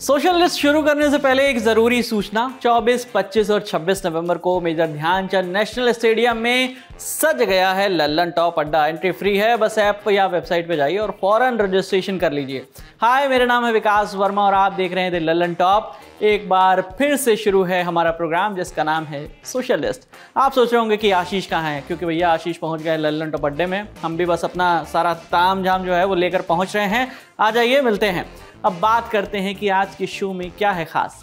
Social list शुरू करने से पहले एक ज़रूरी सूचना, 24, 25 और 26 नवंबर को मेजर ध्यानचंद नेशनल स्टेडियम में सज गया है लल्लन टॉप अड्डा। एंट्री फ्री है, बस ऐप या वेबसाइट पे जाइए और फौरन रजिस्ट्रेशन कर लीजिए। हाय, मेरा नाम है विकास वर्मा और आप देख रहे हैं द लल्लन टॉप। एक बार फिर से शुरू है हमारा प्रोग्राम जिसका नाम है सोशल लिस्ट। आप सोच रहे होंगे कि आशीष कहाँ है, क्योंकि भैया आशीष पहुँच गए लल्लन टॉप अड्डे में। हम भी बस अपना सारा ताम झाम जो है वो लेकर पहुँच रहे हैं। आ जाइए, मिलते हैं। अब बात करते हैं कि आज के शो में क्या है खास।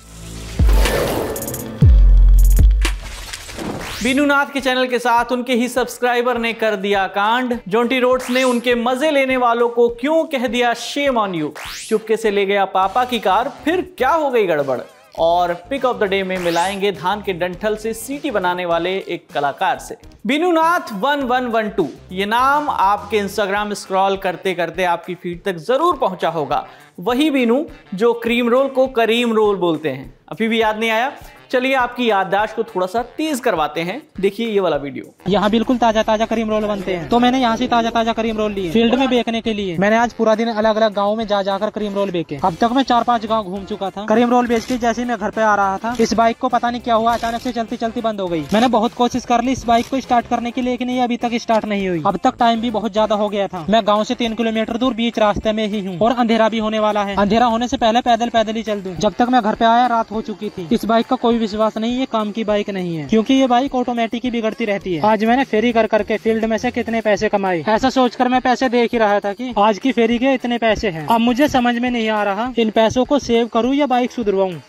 बीनूनाथ के चैनल के साथ उनके ही सब्सक्राइबर ने कर दिया कांड। जोंटी रोड्स ने उनके मजे लेने वालों को क्यों कह दिया शेम ऑन यू। चुपके से ले गया पापा की कार, फिर क्या हो गई गड़बड़। और पिक ऑफ द डे में मिलाएंगे धान के डंठल से सीटी बनाने वाले एक कलाकार से। बीनूनाथ1112 ये नाम आपके इंस्टाग्राम स्क्रॉल करते करते आपकी फीड तक जरूर पहुंचा होगा। वही बीनू जो क्रीम रोल को करीम रोल बोलते हैं। अभी भी याद नहीं आया? चलिए आपकी याददाश्त को थोड़ा सा तेज करवाते हैं। देखिए ये वाला वीडियो। यहाँ बिल्कुल ताजा ताजा करीम रोल बनते हैं, तो मैंने यहाँ से ताजा ताजा करीम रोल लिए फील्ड में बेचने के लिए। मैंने आज पूरा दिन अलग अलग गाँव में जाकर करीम रोल बेचे। अब तक मैं 4-5 गाँव घूम चुका था। करीम रोल बेच के जैसे मैं घर पे आ रहा था, इस बाइक को पता नहीं क्या हुआ, अचानक से चलती चलती बंद हो गई। मैंने बहुत कोशिश कर ली इस बाइक को स्टार्ट करने के लिए, लेकिन ये अभी तक स्टार्ट नहीं हुई। अब तक टाइम भी बहुत ज्यादा हो गया था। मैं गाँव से 3 किलोमीटर दूर बीच रास्ते में ही हूँ और अंधेरा भी होने वाला है। अंधेरा होने से पहले पैदल ही चल दूं। जब तक मैं घर पे आया रात हो चुकी थी। इस बाइक का कोई विश्वास नहीं, ये काम की बाइक नहीं है, क्योंकि ये बाइक ऑटोमेटिक ही बिगड़ती रहती है। आज मैंने फेरी कर करके फील्ड में से कितने पैसे कमाए, ऐसा सोचकर मैं पैसे देख ही रहा था कि आज की फेरी के इतने पैसे हैं। अब मुझे समझ में नहीं आ रहा इन पैसों को सेव करूँ या बाइक सुधरवाऊँ।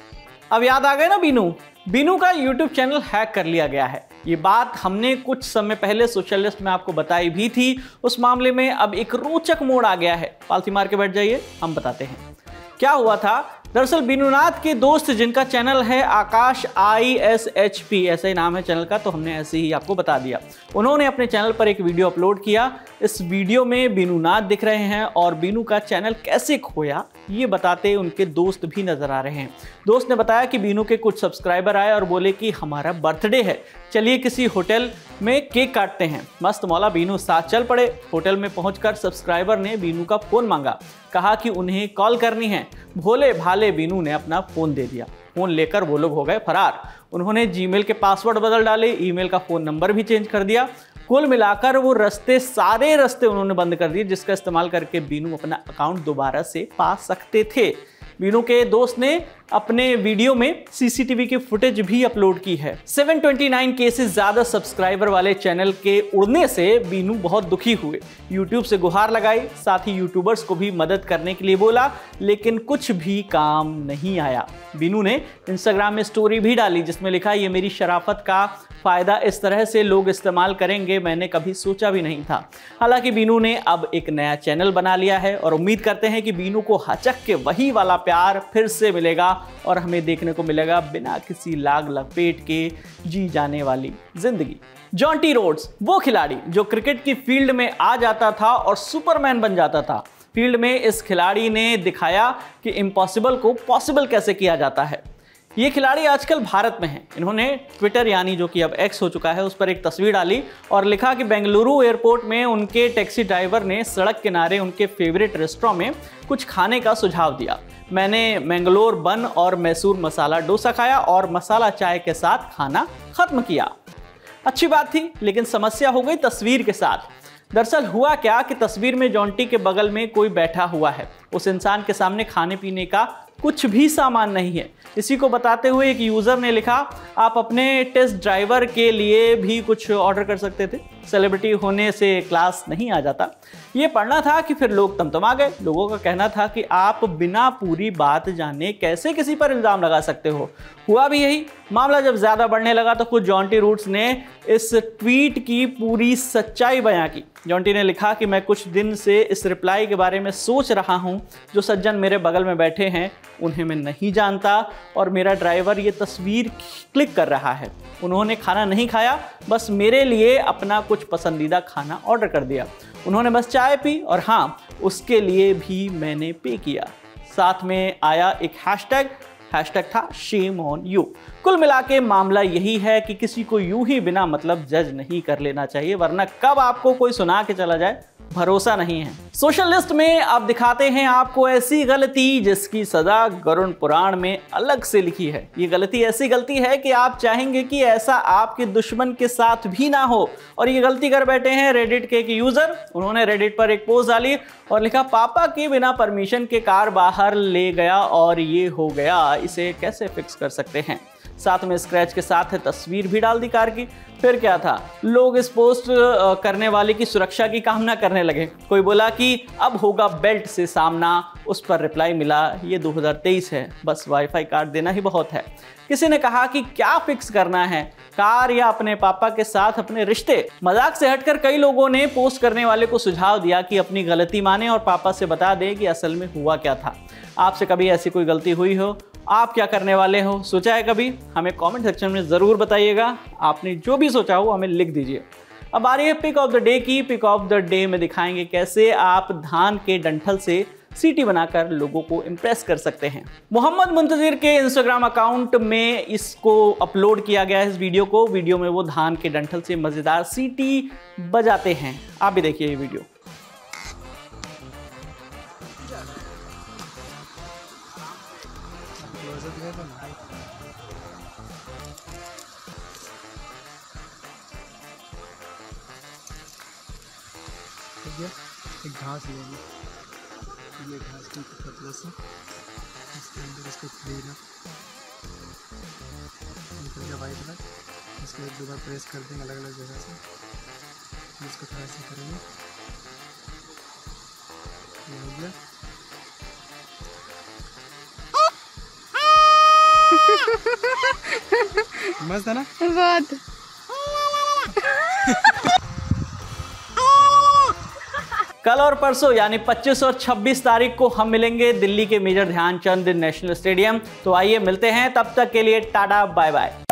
अब याद आ गए ना, बीनू का YouTube चैनल हैक कर लिया गया है। ये बात हमने कुछ समय पहले सोशल लिस्ट में आपको बताई भी थी। उस मामले में अब एक रोचक मोड़ आ गया है। पालथी मार के बैठ जाइए, हम बताते हैं क्या हुआ था। दरअसल बीनूनाथ के दोस्त जिनका चैनल है आकाश ISH P, ऐसा ही नाम है चैनल का, तो हमने ऐसे ही आपको बता दिया। उन्होंने अपने चैनल पर एक वीडियो अपलोड किया। इस वीडियो में बीनूनाथ दिख रहे हैं और बीनू का चैनल कैसे खोया ये बताते उनके दोस्त भी नजर आ रहे हैं। दोस्त ने बताया कि बीनू के कुछ सब्सक्राइबर आए और बोले कि हमारा बर्थडे है, चलिए किसी होटल में केक काटते हैं। मस्त मौला बीनू साथ चल पड़े। होटल में पहुंचकर सब्सक्राइबर ने बीनू का फोन मांगा, कहा कि उन्हें कॉल करनी है। भोले भाले बीनू ने अपना फोन दे दिया। फोन लेकर वो लोग हो गए फरार। उन्होंने जीमेल के पासवर्ड बदल डाले, ईमेल का फोन नंबर भी चेंज कर दिया। कुल मिलाकर वो सारे रास्ते उन्होंने बंद कर दिए, जिसका इस्तेमाल करके बीनू अपना अकाउंट दोबारा से पा सकते थे। बीनू के दोस्त ने अपने वीडियो में CCTV की फुटेज भी अपलोड की है। 729 के से ज़्यादा सब्सक्राइबर वाले चैनल के उड़ने से बीनू बहुत दुखी हुए। YouTube से गुहार लगाई, साथ ही यूट्यूबर्स को भी मदद करने के लिए बोला, लेकिन कुछ भी काम नहीं आया। बीनू ने Instagram में स्टोरी भी डाली जिसमें लिखा, ये मेरी शराफत का फ़ायदा इस तरह से लोग इस्तेमाल करेंगे, मैंने कभी सोचा भी नहीं था। हालांकि बीनू ने अब एक नया चैनल बना लिया है और उम्मीद करते हैं कि बीनू को हचक के वही वाला प्यार फिर से मिलेगा और हमें देखने को मिलेगा बिना किसी लाग लपेट के जी जाने वाली जिंदगी। जॉन्टी रोड्स वो खिलाड़ी जो क्रिकेट की फील्ड में आ जाता था और सुपरमैन बन जाता था। फील्ड में इस खिलाड़ी ने दिखाया कि इम्पॉसिबल को पॉसिबल कैसे किया जाता है। ये खिलाड़ी आजकल भारत में हैं। इन्होंने ट्विटर यानी जो कि अब X हो चुका है उस पर एक तस्वीर डाली और लिखा कि बेंगलुरु एयरपोर्ट में उनके टैक्सी ड्राइवर ने सड़क किनारे उनके फेवरेट रेस्टोरेंट में कुछ खाने का सुझाव दिया। मैंने मैंगलोर बन और मैसूर मसाला डोसा खाया और मसाला चाय के साथ खाना खत्म किया। अच्छी बात थी, लेकिन समस्या हो गई तस्वीर के साथ। दरअसल हुआ क्या कि तस्वीर में जॉन्टी के बगल में कोई बैठा हुआ है। उस इंसान के सामने खाने पीने का कुछ भी सामान नहीं है। इसी को बताते हुए एक यूज़र ने लिखा, आप अपने टेस्ट ड्राइवर के लिए भी कुछ ऑर्डर कर सकते थे, सेलिब्रिटी होने से क्लास नहीं आ जाता। ये पढ़ना था कि फिर लोग तमतमा गए। लोगों का कहना था कि आप बिना पूरी बात जाने कैसे किसी पर इल्ज़ाम लगा सकते हो। हुआ भी यही। मामला जब ज़्यादा बढ़ने लगा तो कुछ जॉन्टी रूट्स ने इस ट्वीट की पूरी सच्चाई बयां की। जॉन्टी ने लिखा कि मैं कुछ दिन से इस रिप्लाई के बारे में सोच रहा हूँ। जो सज्जन मेरे बगल में बैठे हैं उन्हें मैं नहीं जानता और मेरा ड्राइवर ये तस्वीर क्लिक कर रहा है। उन्होंने खाना नहीं खाया, बस मेरे लिए अपना कुछ पसंदीदा खाना ऑर्डर कर दिया। उन्होंने बस चाय पी और हाँ, उसके लिए भी मैंने पे किया। साथ में आया एक हैशटैग था शेम ऑन यू। कुल मिला के मामला यही है कि किसी को यूं ही बिना मतलब जज नहीं कर लेना चाहिए, वरना कब आपको कोई सुना के चला जाए भरोसा नहीं है। सोशलिस्ट में अब दिखाते हैं आपको ऐसी गलती जिसकी सजा गरुण पुराण में अलग से लिखी है। ये गलती ऐसी गलती है कि आप चाहेंगे कि ऐसा आपके दुश्मन के साथ भी ना हो, और ये गलती कर बैठे हैं रेडिट के एक यूजर। उन्होंने रेडिट पर एक पोस्ट डाली और लिखा, पापा के बिना परमिशन के कार बाहर ले गया और ये हो गया, इसे कैसे फिक्स कर सकते हैं। साथ में स्क्रैच के साथ तस्वीर भी डाल दी कार की। फिर क्या था, लोग इस पोस्ट करने वाले की सुरक्षा की कामना करने लगे। कोई बोला कि अब होगा बेल्ट से सामना, उस पर रिप्लाई मिला ये 2023 है, बस वाईफाई कार्ड देना ही बहुत है। किसी ने कहा कि क्या फिक्स करना है, कार या अपने पापा के साथ अपने रिश्ते। मजाक से हटकर कई लोगों ने पोस्ट करने वाले को सुझाव दिया कि अपनी गलती माने और पापा से बता दें कि असल में हुआ क्या था। आपसे कभी ऐसी कोई गलती हुई हो, आप क्या करने वाले हो, सोचा है कभी? हमें कमेंट सेक्शन में ज़रूर बताइएगा। आपने जो भी सोचा हो हमें लिख दीजिए। अब आ रही है पिक ऑफ द डे की। पिक ऑफ द डे में दिखाएंगे कैसे आप धान के डंठल से सीटी बनाकर लोगों को इम्प्रेस कर सकते हैं। मोहम्मद मुंतज़िर के इंस्टाग्राम अकाउंट में इसको अपलोड किया गया है, इस वीडियो को। वीडियो में वो धान के डंठल से मज़ेदार सीटी बजाते हैं। आप भी देखिए ये वीडियो। एक घास लेंगे, ये घास की पतला सा, इसके अंदर इसको लेना, निकल गया वाइट में। इसको एक दो बार प्रेस कर देंगे अलग अलग जगह से, इसको थोड़ा सा करेंगे, ये हो गया। मस्त है ना बहुत। कल और परसों यानी 25 और 26 तारीख को हम मिलेंगे दिल्ली के मेजर ध्यानचंद नेशनल स्टेडियम। तो आइए मिलते हैं, तब तक के लिए टाटा बाय बाय।